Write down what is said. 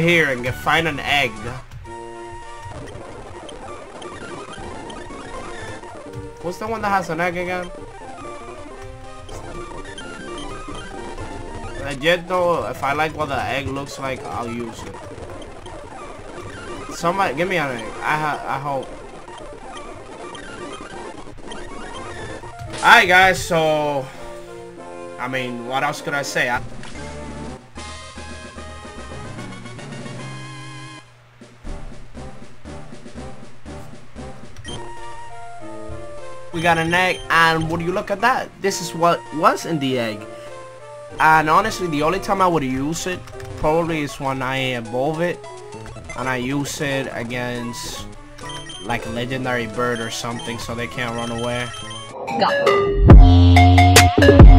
here and find an egg. What's the one that has an egg again? I just know if I like what the egg looks like, I'll use it. Somebody give me an egg. I hope. Alright guys, so I mean, what else could I say? We got an egg, and would you look at that? This is what was in the egg. And honestly, the only time I would use it probably is when I evolve it, and I use it against like a legendary bird or something so they can't run away. Go.